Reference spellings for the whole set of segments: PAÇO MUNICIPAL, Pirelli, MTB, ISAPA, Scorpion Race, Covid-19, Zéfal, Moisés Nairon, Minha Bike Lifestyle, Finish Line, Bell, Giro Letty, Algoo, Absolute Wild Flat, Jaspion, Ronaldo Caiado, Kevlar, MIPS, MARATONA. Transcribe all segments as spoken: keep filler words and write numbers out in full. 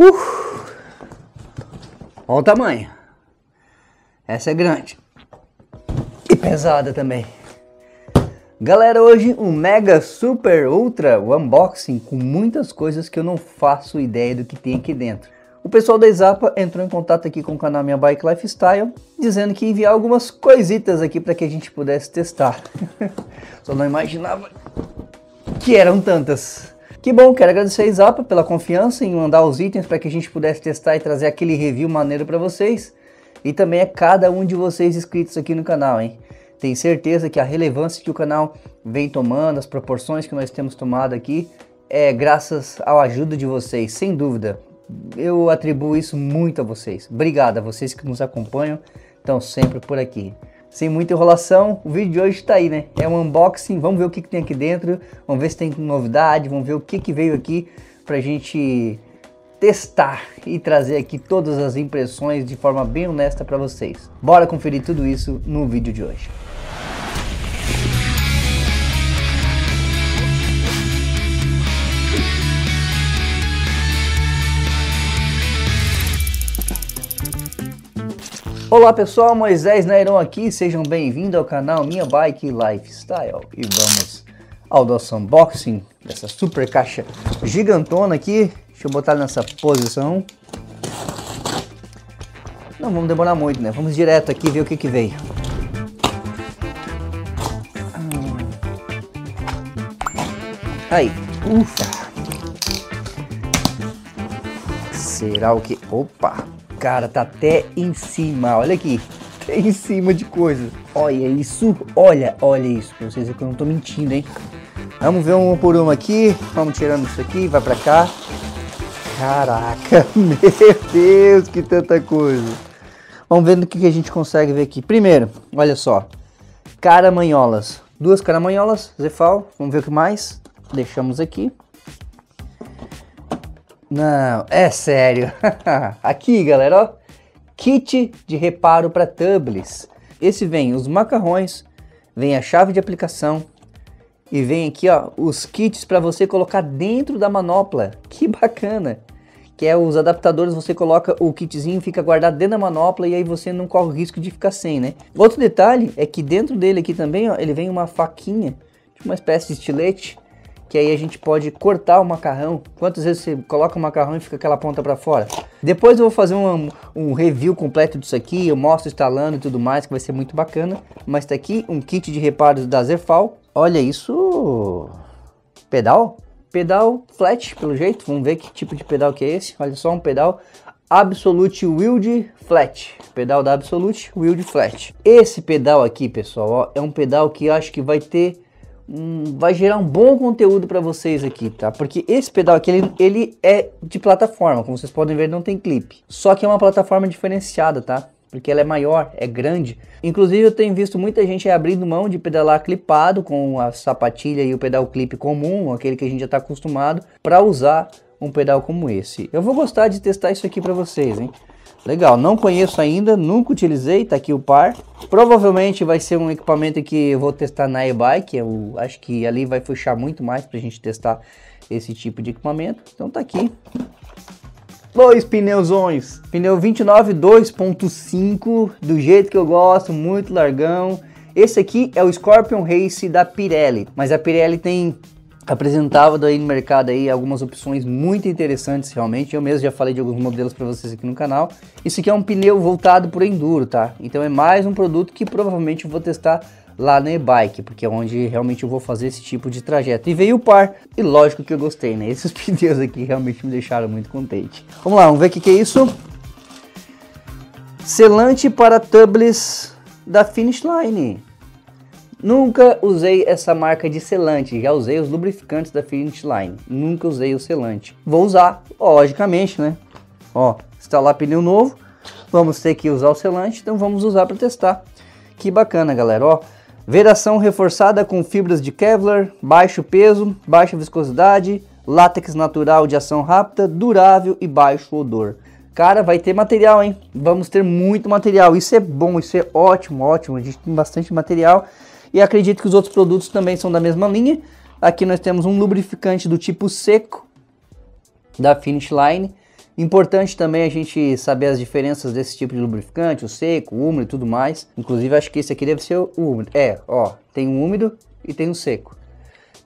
Uh, olha o tamanho. Essa é grande. E pesada também. Galera, hoje um mega super ultra unboxing com muitas coisas que eu não faço ideia do que tem aqui dentro. O pessoal da ISAPA entrou em contato aqui com o canal Minha Bike Lifestyle, dizendo que ia enviar algumas coisitas aqui para que a gente pudesse testar. Só não imaginava que eram tantas. Que bom, quero agradecer a ISAPA pela confiança em mandar os itens para que a gente pudesse testar e trazer aquele review maneiro para vocês. E também a cada um de vocês inscritos aqui no canal, hein? Tenho certeza que a relevância que o canal vem tomando, as proporções que nós temos tomado aqui, é graças à ajuda de vocês, sem dúvida. Eu atribuo isso muito a vocês. Obrigado a vocês que nos acompanham, estão sempre por aqui. Sem muita enrolação, o vídeo de hoje está aí, né? É um unboxing, vamos ver o que, que tem aqui dentro, vamos ver se tem novidade, vamos ver o que, que veio aqui pra gente testar e trazer aqui todas as impressões de forma bem honesta para vocês. Bora conferir tudo isso no vídeo de hoje. Olá pessoal, Moisés Nairon aqui, sejam bem-vindos ao canal Minha Bike Lifestyle. E vamos ao nosso unboxing dessa super caixa gigantona aqui. Deixa eu botar nessa posição. Não vamos demorar muito, né? Vamos direto aqui ver o que que veio. Aí, ufa! Será o que... Opa! Cara, tá até em cima, olha aqui, em cima de coisas. Olha isso, olha, olha isso, pra vocês verem que eu não tô mentindo, hein? Vamos ver um por um aqui, vamos tirando isso aqui, vai pra cá. Caraca, meu Deus, que tanta coisa. Vamos ver no que a gente consegue ver aqui. Primeiro, olha só, caramanholas, duas caramanholas, Zéfal, vamos ver o que mais, deixamos aqui. Não, é sério. Aqui, galera, ó, kit de reparo para tablets. Esse vem os macarrões, vem a chave de aplicação e vem aqui, ó, os kits para você colocar dentro da manopla. Que bacana! Que é os adaptadores, você coloca o kitzinho, fica guardado dentro da manopla e aí você não corre o risco de ficar sem, né? Outro detalhe é que dentro dele aqui também, ó, ele vem uma faquinha, uma espécie de estilete. Que aí a gente pode cortar o macarrão. Quantas vezes você coloca o macarrão e fica aquela ponta para fora? Depois eu vou fazer um, um review completo disso aqui. Eu mostro instalando e tudo mais, que vai ser muito bacana. Mas tá aqui um kit de reparos da Zéfal. Olha isso! Pedal? Pedal flat, pelo jeito. Vamos ver que tipo de pedal que é esse. Olha só, um pedal Absolute Wild Flat. Pedal da Absolute Wild Flat. Esse pedal aqui, pessoal, ó, é um pedal que eu acho que vai ter... Hum, vai gerar um bom conteúdo para vocês aqui, tá? Porque esse pedal aqui, ele, ele é de plataforma, como vocês podem ver, não tem clipe. Só que é uma plataforma diferenciada, tá? Porque ela é maior, é grande. Inclusive, eu tenho visto muita gente abrindo mão de pedalar clipado com a sapatilha e o pedal clipe comum, aquele que a gente já tá acostumado, para usar um pedal como esse. Eu vou gostar de testar isso aqui para vocês, hein? Legal, não conheço ainda, nunca utilizei, tá aqui o par. Provavelmente vai ser um equipamento que eu vou testar na e-bike, eu acho que ali vai puxar muito mais pra gente testar esse tipo de equipamento. Então tá aqui. Dois pneuzões, pneu vinte e nove dois ponto cinco, do jeito que eu gosto, muito largão. Esse aqui é o Scorpion Race da Pirelli, mas a Pirelli tem... apresentava daí no mercado aí algumas opções muito interessantes realmente. Eu mesmo já falei de alguns modelos para vocês aqui no canal. Isso aqui é um pneu voltado para o enduro, tá? Então é mais um produto que provavelmente eu vou testar lá na e-bike, porque é onde realmente eu vou fazer esse tipo de trajeto. E veio o par, e lógico que eu gostei, né? Esses pneus aqui realmente me deixaram muito contente. Vamos lá, vamos ver o que, que é isso. Selante para tablets da Finish Line. Nunca usei essa marca de selante, já usei os lubrificantes da Finish Line, nunca usei o selante. Vou usar, logicamente, né? Ó, instalar pneu novo, vamos ter que usar o selante, então vamos usar para testar. Que bacana, galera, ó. Vedação reforçada com fibras de Kevlar, baixo peso, baixa viscosidade, látex natural de ação rápida, durável e baixo odor. Cara, vai ter material, hein? Vamos ter muito material, isso é bom, isso é ótimo, ótimo, a gente tem bastante material. E acredito que os outros produtos também são da mesma linha. Aqui nós temos um lubrificante do tipo seco da Finish Line. Importante também a gente saber as diferenças desse tipo de lubrificante, o seco, o úmido e tudo mais. Inclusive acho que esse aqui deve ser o úmido. É, ó, tem um úmido e tem um seco.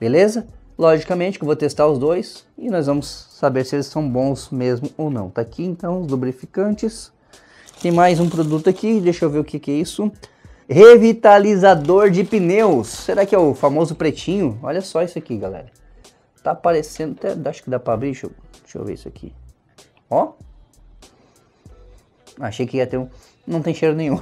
Beleza? Logicamente que eu vou testar os dois e nós vamos saber se eles são bons mesmo ou não. Tá aqui então os lubrificantes. Tem mais um produto aqui, deixa eu ver o que que é isso. Revitalizador de pneus. Será que é o famoso pretinho? Olha só isso aqui, galera. Tá aparecendo até... Acho que dá pra abrir. Deixa eu, deixa eu ver isso aqui. Ó. Achei que ia ter um... Não tem cheiro nenhum.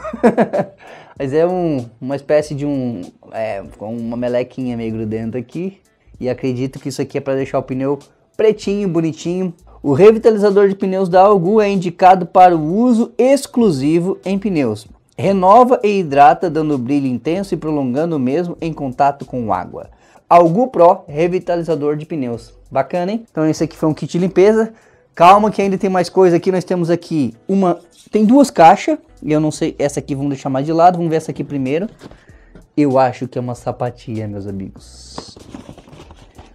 Mas é um, uma espécie de um... É, uma melequinha meio grudenta aqui. E acredito que isso aqui é pra deixar o pneu pretinho, bonitinho. O revitalizador de pneus da Algoo é indicado para o uso exclusivo em pneus. Renova e hidrata, dando brilho intenso e prolongando o mesmo em contato com água. Algoo Pro Revitalizador de Pneus. Bacana, hein? Então esse aqui foi um kit de limpeza. Calma que ainda tem mais coisa aqui. Nós temos aqui uma... Tem duas caixas. E eu não sei... Essa aqui vamos deixar mais de lado. Vamos ver essa aqui primeiro. Eu acho que é uma sapatilha, meus amigos.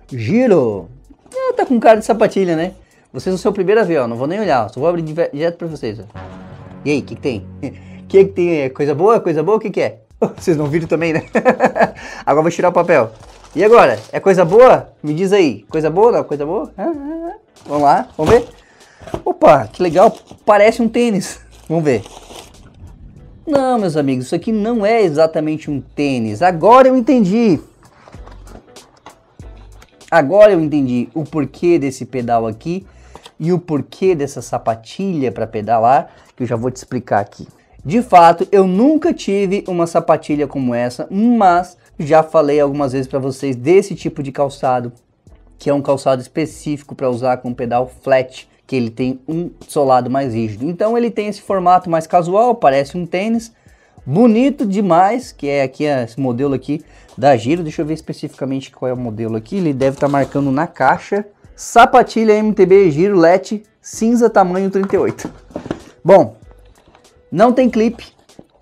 Giro. Ah, tá com cara de sapatilha, né? Vocês vão ser o primeiro a ver, ó. Não vou nem olhar, ó. Só vou abrir direto pra vocês, ó. E aí, o que que tem? O que que tem? É coisa boa? Coisa boa? O que que é? Vocês não viram também, né? Agora vou tirar o papel. E agora? É coisa boa? Me diz aí. Coisa boa? Não? Coisa boa? Ah, ah, ah. Vamos lá, vamos ver. Opa, que legal. Parece um tênis. Vamos ver. Não, meus amigos, isso aqui não é exatamente um tênis. Agora eu entendi. Agora eu entendi o porquê desse pedal aqui. E o porquê dessa sapatilha para pedalar, que eu já vou te explicar aqui. De fato, eu nunca tive uma sapatilha como essa, mas já falei algumas vezes para vocês desse tipo de calçado, que é um calçado específico para usar com pedal flat, que ele tem um solado mais rígido. Então ele tem esse formato mais casual, parece um tênis, bonito demais, que é aqui esse modelo aqui da Giro. Deixa eu ver especificamente qual é o modelo aqui, ele deve estar marcando na caixa. Sapatilha M T B Giro Letty cinza tamanho trinta e oito. Bom, não tem clipe,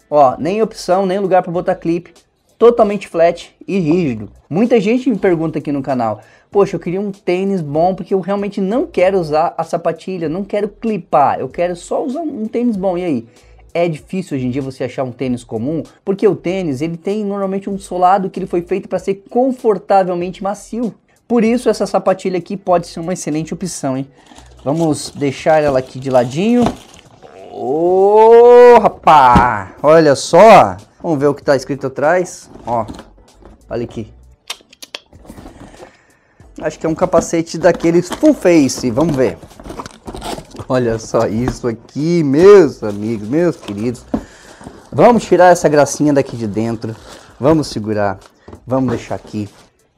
ó, nem opção, nem lugar para botar clipe, totalmente flat e rígido. Muita gente me pergunta aqui no canal, poxa, eu queria um tênis bom porque eu realmente não quero usar a sapatilha, não quero clipar, eu quero só usar um tênis bom. E aí? É difícil hoje em dia você achar um tênis comum, porque o tênis ele tem normalmente um solado que ele foi feito para ser confortavelmente macio. Por isso, essa sapatilha aqui pode ser uma excelente opção, hein? Vamos deixar ela aqui de ladinho. Ô, rapá! Olha só! Vamos ver o que tá escrito atrás. Ó, olha aqui. Acho que é um capacete daqueles full face. Vamos ver. Olha só isso aqui, meus amigos, meus queridos. Vamos tirar essa gracinha daqui de dentro. Vamos segurar. Vamos deixar aqui.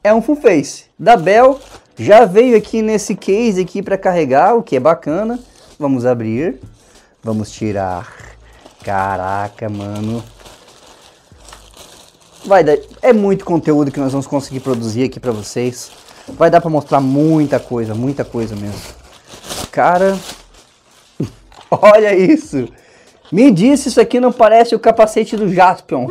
É um full face da Bell, já veio aqui nesse case aqui para carregar, o que é bacana. Vamos abrir, vamos tirar. Caraca, mano. Vai dar, é muito conteúdo que nós vamos conseguir produzir aqui para vocês. Vai dar para mostrar muita coisa, muita coisa mesmo. Cara, olha isso. Me disse, isso aqui não parece o capacete do Jaspion.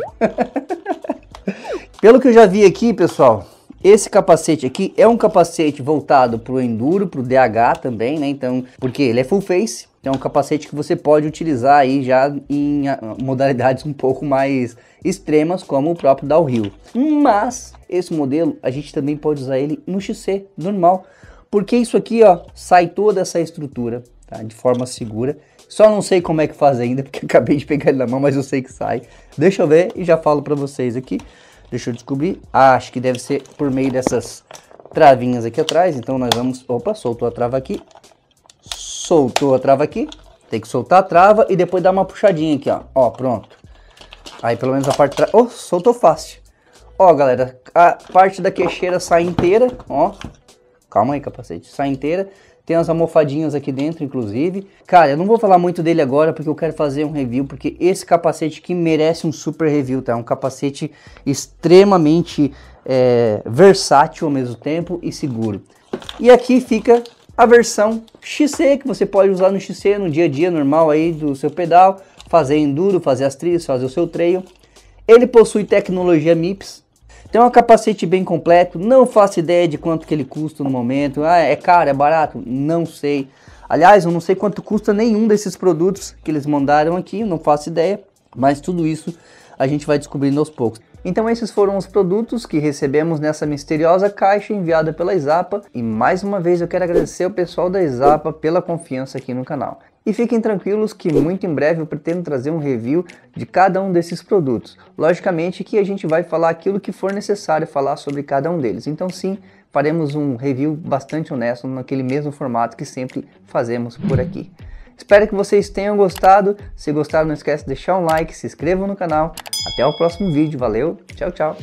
Pelo que eu já vi aqui, pessoal, esse capacete aqui é um capacete voltado para o Enduro, para o D H também, né? Então, porque ele é full face, então é um capacete que você pode utilizar aí já em modalidades um pouco mais extremas, como o próprio Downhill. Mas esse modelo, a gente também pode usar ele no X C, normal. Porque isso aqui, ó, sai toda essa estrutura, tá? De forma segura. Só não sei como é que faz ainda, porque eu acabei de pegar ele na mão, mas eu sei que sai. Deixa eu ver e já falo para vocês aqui. Deixa eu descobrir. Ah, acho que deve ser por meio dessas travinhas aqui atrás. Então nós vamos... Opa, soltou a trava aqui. Soltou a trava aqui. Tem que soltar a trava e depois dar uma puxadinha aqui, ó. Ó, pronto. Aí pelo menos a parte... Tra... Oh, soltou fácil. Ó, galera, a parte da queixeira sai inteira, ó. Calma aí, capacete. Sai inteira. Tem as almofadinhas aqui dentro, inclusive. Cara, eu não vou falar muito dele agora, porque eu quero fazer um review, porque esse capacete aqui merece um super review, tá? É um capacete extremamente é, versátil ao mesmo tempo e seguro. E aqui fica a versão X C, que você pode usar no X C, no dia a dia normal aí do seu pedal, fazer enduro, fazer as trilhas, fazer o seu trail. Ele possui tecnologia M I P S. Então é um capacete bem completo, não faço ideia de quanto que ele custa no momento. Ah, é caro, é barato? Não sei. Aliás, eu não sei quanto custa nenhum desses produtos que eles mandaram aqui, eu não faço ideia, mas tudo isso a gente vai descobrindo aos poucos. Então esses foram os produtos que recebemos nessa misteriosa caixa enviada pela ISAPA. E mais uma vez eu quero agradecer ao pessoal da ISAPA pela confiança aqui no canal. E fiquem tranquilos que muito em breve eu pretendo trazer um review de cada um desses produtos. Logicamente que a gente vai falar aquilo que for necessário falar sobre cada um deles. Então sim, faremos um review bastante honesto naquele mesmo formato que sempre fazemos por aqui. Espero que vocês tenham gostado. Se gostaram, não esquece de deixar um like, se inscrevam no canal. Até o próximo vídeo. Valeu, tchau, tchau.